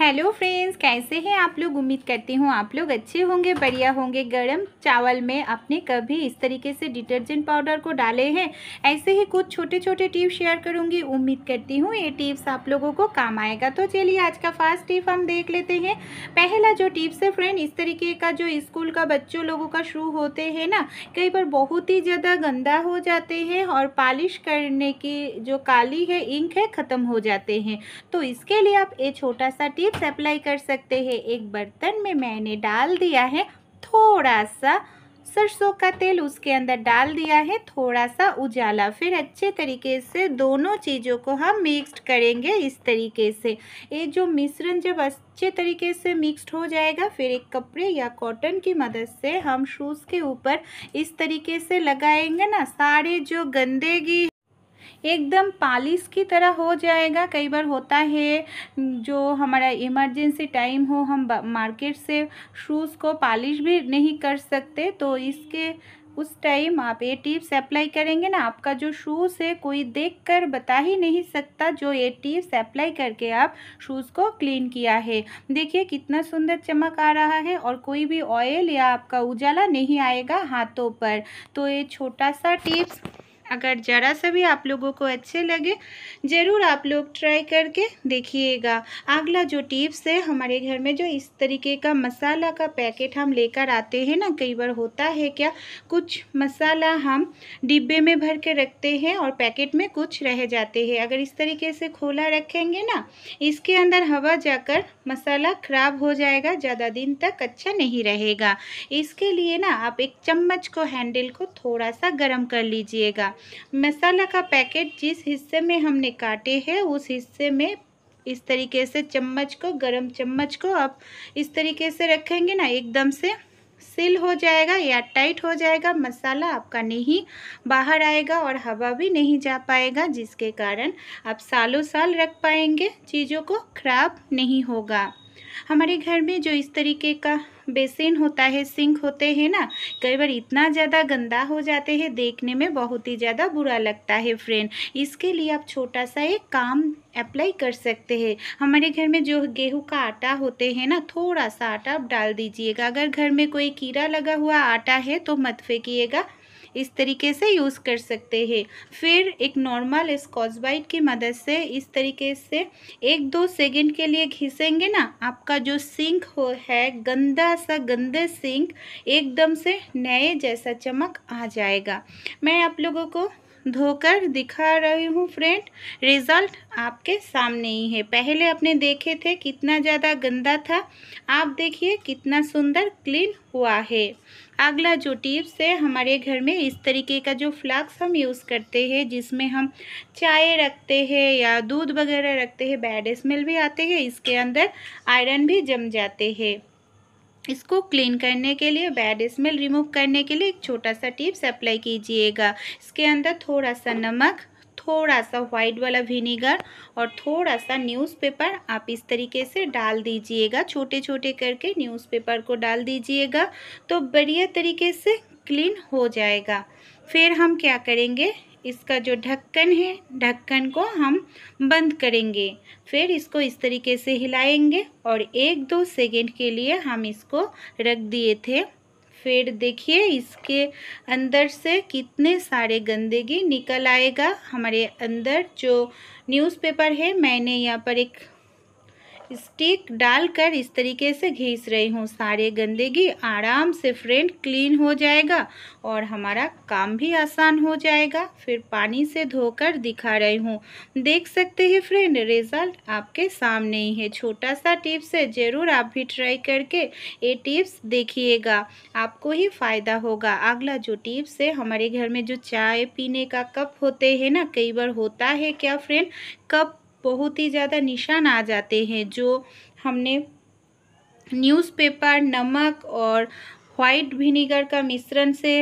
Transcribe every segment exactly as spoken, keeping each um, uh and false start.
Hello friends, कैसे हैं आप लोग। उम्मीद करती हूँ आप लोग अच्छे होंगे, बढ़िया होंगे। गरम चावल में आपने कभी इस तरीके से डिटर्जेंट पाउडर को डाले हैं? ऐसे ही कुछ छोटे छोटे टिप्स शेयर करूँगी। उम्मीद करती हूँ ये टिप्स आप लोगों को काम आएगा। तो चलिए आज का फर्स्ट टिप हम देख लेते हैं। पहला जो टिप्स है फ्रेंड, इस तरीके का जो स्कूल का बच्चों लोगों का शू होते हैं ना, कई बार बहुत ही ज़्यादा गंदा हो जाते हैं और पॉलिश करने की जो काली है इंक है ख़त्म हो जाते हैं। तो इसके लिए आप ये छोटा सा टिप्स अप्लाई कर सकते हैं। एक बर्तन में मैंने डाल दिया है थोड़ा सा सरसों का तेल, उसके अंदर डाल दिया है थोड़ा सा उजाला। फिर अच्छे तरीके से दोनों चीज़ों को हम मिक्स्ड करेंगे। इस तरीके से ये जो मिश्रण जब अच्छे तरीके से मिक्स्ड हो जाएगा, फिर एक कपड़े या कॉटन की मदद से हम शूज़ के ऊपर इस तरीके से लगाएंगे ना, सारे जो गंदगी एकदम पॉलिश की तरह हो जाएगा। कई बार होता है जो हमारा इमरजेंसी टाइम हो, हम मार्केट से शूज़ को पॉलिश भी नहीं कर सकते, तो इसके उस टाइम आप ये टिप्स अप्लाई करेंगे ना, आपका जो शूज़ है कोई देखकर बता ही नहीं सकता जो ये टिप्स अप्लाई करके आप शूज़ को क्लीन किया है। देखिए कितना सुंदर चमक आ रहा है और कोई भी ऑयल या आपका उजाला नहीं आएगा हाथों पर। तो ये छोटा सा टिप्स अगर ज़रा सा भी आप लोगों को अच्छे लगे, ज़रूर आप लोग ट्राई करके देखिएगा। अगला जो टिप्स है, हमारे घर में जो इस तरीके का मसाला का पैकेट हम लेकर आते हैं ना, कई बार होता है क्या, कुछ मसाला हम डिब्बे में भर के रखते हैं और पैकेट में कुछ रह जाते हैं। अगर इस तरीके से खोला रखेंगे ना, इसके अंदर हवा जाकर मसाला ख़राब हो जाएगा, ज़्यादा दिन तक अच्छा नहीं रहेगा। इसके लिए ना आप एक चम्मच को हैंडल को थोड़ा सा गर्म कर लीजिएगा। मसाला का पैकेट जिस हिस्से में हमने काटे हैं उस हिस्से में इस तरीके से चम्मच को, गरम चम्मच को आप इस तरीके से रखेंगे ना, एकदम से सील हो जाएगा या टाइट हो जाएगा। मसाला आपका नहीं बाहर आएगा और हवा भी नहीं जा पाएगा, जिसके कारण आप सालों साल रख पाएंगे, चीज़ों को ख़राब नहीं होगा। हमारे घर में जो इस तरीके का बेसिन होता है, सिंक होते हैं ना, कई बार इतना ज़्यादा गंदा हो जाते हैं, देखने में बहुत ही ज़्यादा बुरा लगता है फ्रेंड। इसके लिए आप छोटा सा एक काम अप्लाई कर सकते हैं। हमारे घर में जो गेहूं का आटा होते हैं ना, थोड़ा सा आटा आप डाल दीजिएगा। अगर घर में कोई कीड़ा लगा हुआ आटा है तो मत फेंकिएगा, इस तरीके से यूज़ कर सकते हैं। फिर एक नॉर्मल स्कॉच ब्राइट की मदद से इस तरीके से एक दो सेकंड के लिए घिसेंगे ना, आपका जो सिंक हो है गंदा सा, गंदे सिंक एकदम से नए जैसा चमक आ जाएगा। मैं आप लोगों को धोकर दिखा रही हूँ फ्रेंड, रिज़ल्ट आपके सामने ही है। पहले आपने देखे थे कितना ज़्यादा गंदा था, आप देखिए कितना सुंदर क्लीन हुआ है। अगला जो टिप्स है, हमारे घर में इस तरीके का जो फ्लास्क हम यूज़ करते हैं, जिसमें हम चाय रखते हैं या दूध वगैरह रखते हैं, बैड स्मेल भी आते हैं, इसके अंदर आयरन भी जम जाते हैं। इसको क्लीन करने के लिए, बैड स्मेल रिमूव करने के लिए एक छोटा सा टिप्स अप्लाई कीजिएगा। इसके अंदर थोड़ा सा नमक, थोड़ा सा वाइट वाला विनेगर और थोड़ा सा न्यूज़पेपर आप इस तरीके से डाल दीजिएगा। छोटे छोटे करके न्यूज़पेपर को डाल दीजिएगा तो बढ़िया तरीके से क्लीन हो जाएगा। फिर हम क्या करेंगे, इसका जो ढक्कन है, ढक्कन को हम बंद करेंगे। फिर इसको इस तरीके से हिलाएंगे और एक दो सेकेंड के लिए हम इसको रख दिए थे। फिर देखिए इसके अंदर से कितने सारे गंदगी निकल आएगा। हमारे अंदर जो न्यूज़पेपर है, मैंने यहाँ पर एक स्टिक डालकर इस तरीके से घिस रही हूँ, सारे गंदगी आराम से फ्रेंड क्लीन हो जाएगा और हमारा काम भी आसान हो जाएगा। फिर पानी से धोकर दिखा रही हूँ, देख सकते हैं फ्रेंड, रिज़ल्ट आपके सामने ही है। छोटा सा टिप्स है, ज़रूर आप भी ट्राई करके ये टिप्स देखिएगा, आपको ही फ़ायदा होगा। अगला जो टिप्स है, हमारे घर में जो चाय पीने का कप होते हैं ना, कई बार होता है क्या फ्रेंड, कप बहुत ही ज़्यादा निशान आ जाते हैं। जो हमने न्यूज़पेपर, नमक और वाइट विनेगर का मिश्रण से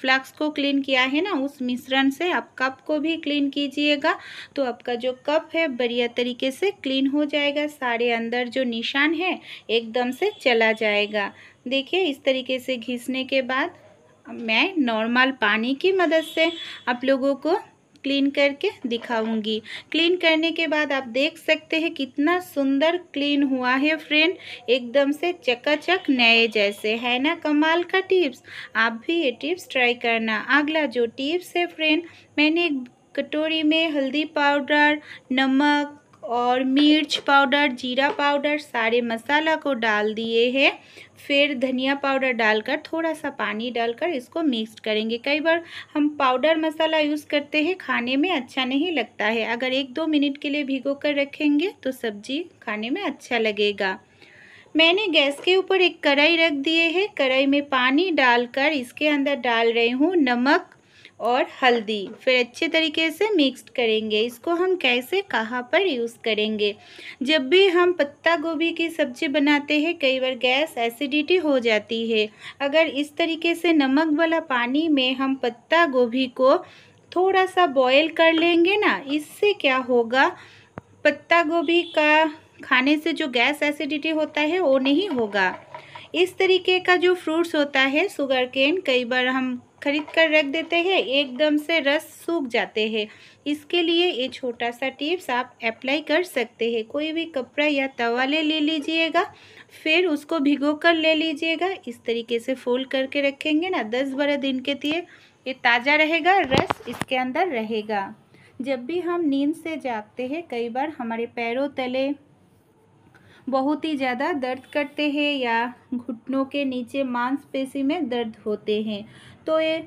फ्लास्क को क्लीन किया है ना, उस मिश्रण से आप कप को भी क्लीन कीजिएगा तो आपका जो कप है बढ़िया तरीके से क्लीन हो जाएगा। सारे अंदर जो निशान है एकदम से चला जाएगा। देखिए इस तरीके से घिसने के बाद मैं नॉर्मल पानी की मदद से आप लोगों को क्लीन करके दिखाऊंगी। क्लीन करने के बाद आप देख सकते हैं कितना सुंदर क्लीन हुआ है फ्रेंड, एकदम से चकाचक नए जैसे, है ना कमाल का टिप्स। आप भी ये टिप्स ट्राई करना। अगला जो टिप्स है फ्रेंड, मैंने एक कटोरी में हल्दी पाउडर, नमक और मिर्च पाउडर, जीरा पाउडर सारे मसाला को डाल दिए हैं। फिर धनिया पाउडर डालकर थोड़ा सा पानी डालकर इसको मिक्स करेंगे। कई बार हम पाउडर मसाला यूज़ करते हैं, खाने में अच्छा नहीं लगता है। अगर एक दो मिनट के लिए भिगो कर रखेंगे तो सब्जी खाने में अच्छा लगेगा। मैंने गैस के ऊपर एक कढ़ाई रख दिए है। कढ़ाई में पानी डालकर इसके अंदर डाल रही हूँ नमक और हल्दी, फिर अच्छे तरीके से मिक्स करेंगे। इसको हम कैसे कहाँ पर यूज़ करेंगे? जब भी हम पत्ता गोभी की सब्ज़ी बनाते हैं कई बार गैस एसिडिटी हो जाती है। अगर इस तरीके से नमक वाला पानी में हम पत्ता गोभी को थोड़ा सा बॉयल कर लेंगे ना, इससे क्या होगा, पत्ता गोभी का खाने से जो गैस एसिडिटी होता है वो नहीं होगा। इस तरीके का जो फ्रूट्स होता है शुगर केन, कई बार हम खरीद कर रख देते हैं, एकदम से रस सूख जाते हैं। इसके लिए ये छोटा सा टिप्स आप अप्लाई कर सकते हैं। कोई भी कपड़ा या तवाले ले लीजिएगा, फिर उसको भिगो कर ले लीजिएगा। इस तरीके से फोल्ड करके रखेंगे ना दस बारह दिन के लिए, ये ताज़ा रहेगा, रस इसके अंदर रहेगा। जब भी हम नींद से जागते हैं कई बार हमारे पैरों तले बहुत ही ज़्यादा दर्द करते हैं या घुटनों के नीचे मांसपेशी में दर्द होते हैं, तो ये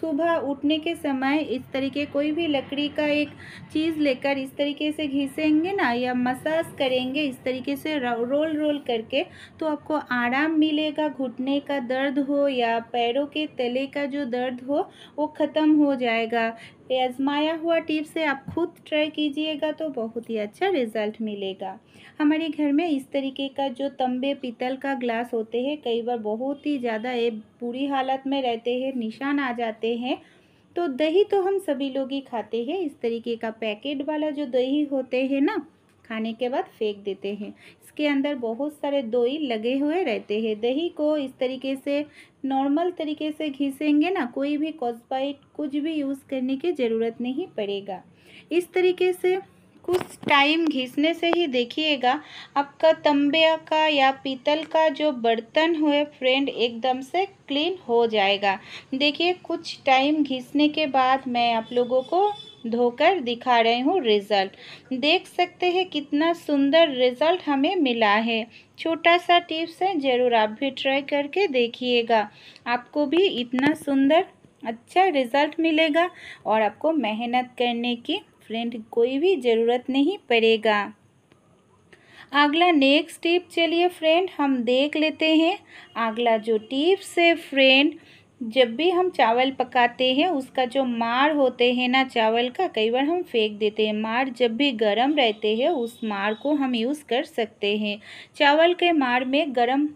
सुबह उठने के समय इस तरीके कोई भी लकड़ी का एक चीज़ लेकर इस तरीके से घिसेंगे ना या मसाज करेंगे इस तरीके से रोल रोल करके, तो आपको आराम मिलेगा। घुटने का दर्द हो या पैरों के तले का जो दर्द हो वो ख़त्म हो जाएगा। ये आजमाया हुआ टिप से आप खुद ट्राई कीजिएगा तो बहुत ही अच्छा रिजल्ट मिलेगा। हमारे घर में इस तरीके का जो तांबे पीतल का ग्लास होते हैं, कई बार बहुत ही ज़्यादा ये बुरी हालत में रहते हैं, निशान आ जाते हैं। तो दही तो हम सभी लोग ही खाते हैं, इस तरीके का पैकेट वाला जो दही होते हैं ना, खाने के बाद फेंक देते हैं। इसके अंदर बहुत सारे दोई लगे हुए रहते हैं। दही को इस तरीके से नॉर्मल तरीके से घिसेंगे ना, कोई भी कॉस्बाइट कुछ भी यूज़ करने की ज़रूरत नहीं पड़ेगा। इस तरीके से कुछ टाइम घिसने से ही देखिएगा आपका तांबे का या पीतल का जो बर्तन हुए फ्रेंड एकदम से क्लीन हो जाएगा। देखिए कुछ टाइम घिसने के बाद मैं आप लोगों को धोकर दिखा रही हूँ रिज़ल्ट। देख सकते हैं कितना सुंदर रिज़ल्ट हमें मिला है। छोटा सा टिप्स है, ज़रूर आप भी ट्राई करके देखिएगा, आपको भी इतना सुंदर अच्छा रिज़ल्ट मिलेगा और आपको मेहनत करने की फ्रेंड कोई भी ज़रूरत नहीं पड़ेगा। अगला नेक्स्ट टिप चलिए फ्रेंड हम देख लेते हैं। अगला जो टिप्स है फ्रेंड, जब भी हम चावल पकाते हैं उसका जो मार होते हैं ना चावल का, कई बार हम फेंक देते हैं। मार जब भी गर्म रहते हैं उस मार को हम यूज़ कर सकते हैं। चावल के मार में गर्म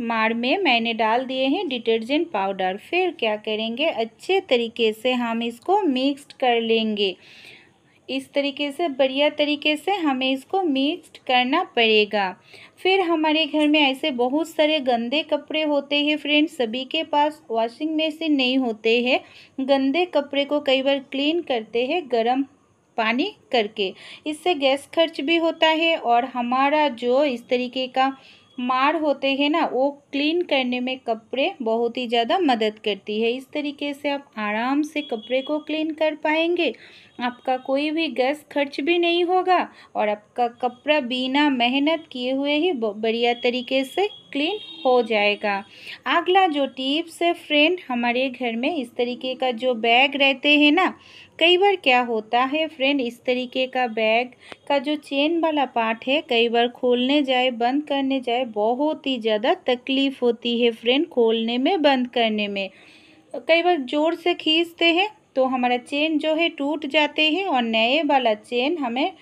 मार में मैंने डाल दिए हैं डिटर्जेंट पाउडर। फिर क्या करेंगे, अच्छे तरीके से हम इसको मिक्स्ड कर लेंगे। इस तरीके से बढ़िया तरीके से हमें इसको मिक्स्ड करना पड़ेगा। फिर हमारे घर में ऐसे बहुत सारे गंदे कपड़े होते हैं फ्रेंड, सभी के पास वॉशिंग मशीन नहीं होते हैं। गंदे कपड़े को कई बार क्लीन करते हैं गर्म पानी करके, इससे गैस खर्च भी होता है और हमारा जो इस तरीके का मार होते हैं ना वो क्लीन करने में कपड़े बहुत ही ज़्यादा मदद करती है। इस तरीके से आप आराम से कपड़े को क्लीन कर पाएंगे, आपका कोई भी गैस खर्च भी नहीं होगा और आपका कपड़ा बिना मेहनत किए हुए ही बढ़िया तरीके से क्लीन हो जाएगा। अगला जो टिप्स है फ्रेंड, हमारे घर में इस तरीके का जो बैग रहते हैं ना, कई बार क्या होता है फ्रेंड, इस तरीके का बैग का जो चेन वाला पार्ट है कई बार खोलने जाए बंद करने जाए बहुत ही ज़्यादा तकलीफ़ होती है फ्रेंड, खोलने में बंद करने में। कई बार ज़ोर से खींचते हैं तो हमारा चेन जो है टूट जाते हैं और नए वाला चेन हमें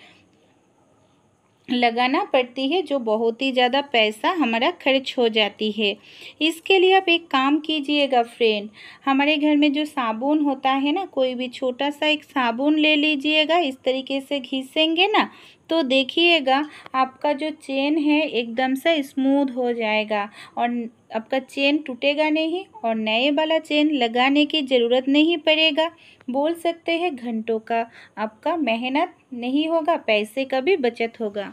लगाना पड़ती है, जो बहुत ही ज़्यादा पैसा हमारा खर्च हो जाती है। इसके लिए आप एक काम कीजिएगा फ्रेंड, हमारे घर में जो साबुन होता है ना, कोई भी छोटा सा एक साबुन ले लीजिएगा। इस तरीके से घिसेंगे ना तो देखिएगा आपका जो चेन है एकदम से स्मूथ हो जाएगा और आपका चेन टूटेगा नहीं और नए वाला चेन लगाने की ज़रूरत नहीं पड़ेगा। बोल सकते हैं घंटों का आपका मेहनत नहीं होगा, पैसे का भी बचत होगा।